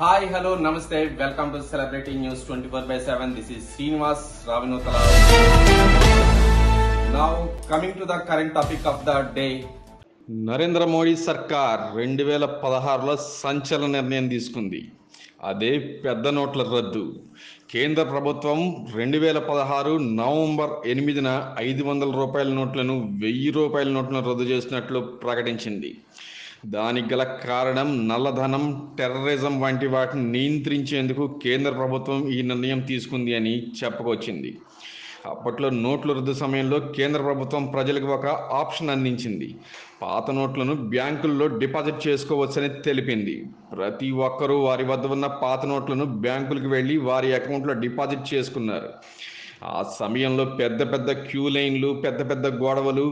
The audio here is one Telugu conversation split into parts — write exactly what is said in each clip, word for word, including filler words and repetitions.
Hi, hello, namaste. Welcome to Celebrating News twenty-four by seven. This is Srinivas Ravinutala. Now, coming to the current topic of the day. Narendra Modi Sarkar రెండు వేల పదహారులో సంచలన నిర్ణయం తీసుకుంది. అదే పెద్ద నోట్ల రద్దు. కేంద్ర ప్రభుత్వం రెండు వేల పదహారు నవంబర్ ఎనిమిదిన ఐదు వందల రూపాయల నోట్లను వెయ్యి రూపాయల నోట్లను రద్దు చేసినట్లు ప్రకటించింది. దానికి గల కారణం నల్లధనం, టెర్రరిజం వంటి వాటిని నియంత్రించేందుకు కేంద్ర ప్రభుత్వం ఈ నిర్ణయం తీసుకుంది అని చెప్పుకొచ్చింది. అప్పట్లో నోట్ల రద్దు సమయంలో కేంద్ర ప్రభుత్వం ప్రజలకు ఒక ఆప్షన్ అందించింది. పాత నోట్లను బ్యాంకుల్లో డిపాజిట్ చేసుకోవచ్చని తెలిపింది. ప్రతి ఒక్కరూ వారి వద్ద ఉన్న పాత నోట్లను బ్యాంకులకు వెళ్ళి వారి అకౌంట్లో డిపాజిట్ చేసుకున్నారు. ఆ సమయంలో పెద్ద పెద్ద క్యూ లైన్లు, పెద్ద పెద్ద గొడవలు,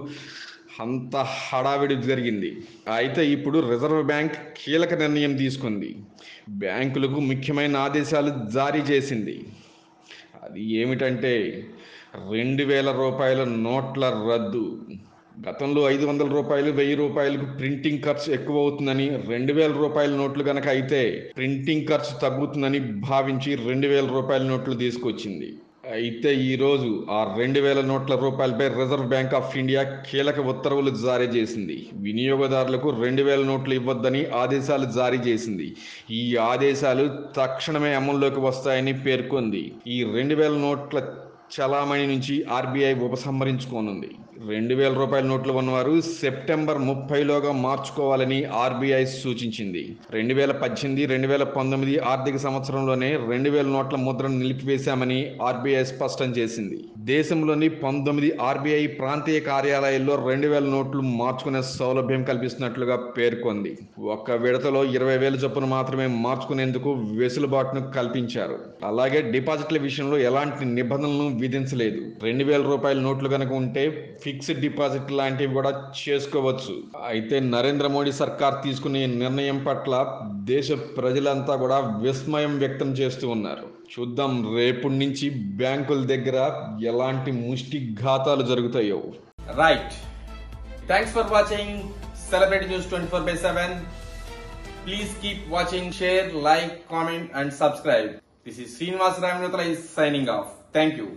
అంత హడావిడి జరిగింది. అయితే ఇప్పుడు రిజర్వ్ బ్యాంక్ కీలక నిర్ణయం తీసుకుంది. బ్యాంకులకు ముఖ్యమైన ఆదేశాలు జారీ చేసింది. అది ఏమిటంటే రెండు వేల రూపాయల నోట్ల రద్దు. గతంలో ఐదు వందల రూపాయలు వెయ్యి రూపాయలకు ప్రింటింగ్ ఖర్చు ఎక్కువ అవుతుందని, రెండు వేల రూపాయల నోట్లు కనుక అయితే ప్రింటింగ్ ఖర్చు తగ్గుతుందని భావించి రెండు వేల రూపాయల నోట్లు తీసుకొచ్చింది. అయితే ఈరోజు ఆ రెండు వేల నోట్ల రూపాయలపై రిజర్వ్ బ్యాంక్ ఆఫ్ ఇండియా కీలక ఉత్తర్వులు జారీ చేసింది. వినియోగదారులకు రెండు వేల నోట్లు ఇవ్వద్దని ఆదేశాలు జారీ చేసింది. ఈ ఆదేశాలు తక్షణమే అమల్లోకి వస్తాయని పేర్కొంది. ఈ రెండు వేల నోట్ల చలామణి నుంచి ఆర్బీఐ ఉపసంహరించుకోనుంది. రెండు వేల రూపాయల నోట్లు ఉన్నవారు సెప్టెంబర్ ముప్పైలోగా మార్చుకోవాలని ఆర్బీఐ సూచించింది. రెండు వేల పద్దెనిమిది రెండు వేల పంతొమ్మిది ఆర్థిక సంవత్సరంలోనే రెండు వేల నోట్ల ముద్రను నిలిపివేశామని ఆర్బీఐ స్పష్టం చేసింది. దేశంలోని పంతొమ్మిది ఆర్బీఐ ప్రాంతీయ కార్యాలయాల్లో రెండు వేల నోట్లు మార్చుకునే సౌలభ్యం కల్పిస్తున్నట్లుగా పేర్కొంది. ఒక్క విడతలో ఇరవై వేల చొప్పున మాత్రమే మార్చుకునేందుకు వెసులుబాటును కల్పించారు. అలాగే డిపాజిట్ల విషయంలో ఎలాంటి నిబంధనలను విధించలేదు. రెండు వేల రూపాయల నోట్లు కనుక ఉంటే ఫిక్స్డ్ డిపాజిట్ లాంటివి కూడా చేసుకోవచ్చు. అయితే నరేంద్ర మోడీ సర్కార్ తీసుకునే నిర్ణయం పట్ల దేశ ప్రజలంతా కూడా విస్మయం వ్యక్తం చేస్తూ ఉన్నారు. చూద్దాం రేపటి నుంచి బ్యాంకుల దగ్గర ఎలాంటి ముష్టి ఘాతాలు జరుగుతాయో. Right, thanks for watching celebrity news twenty four by seven. Please keep watching, share, like, comment and subscribe. This is Srinivas Ramanotala is signing off. Thank you.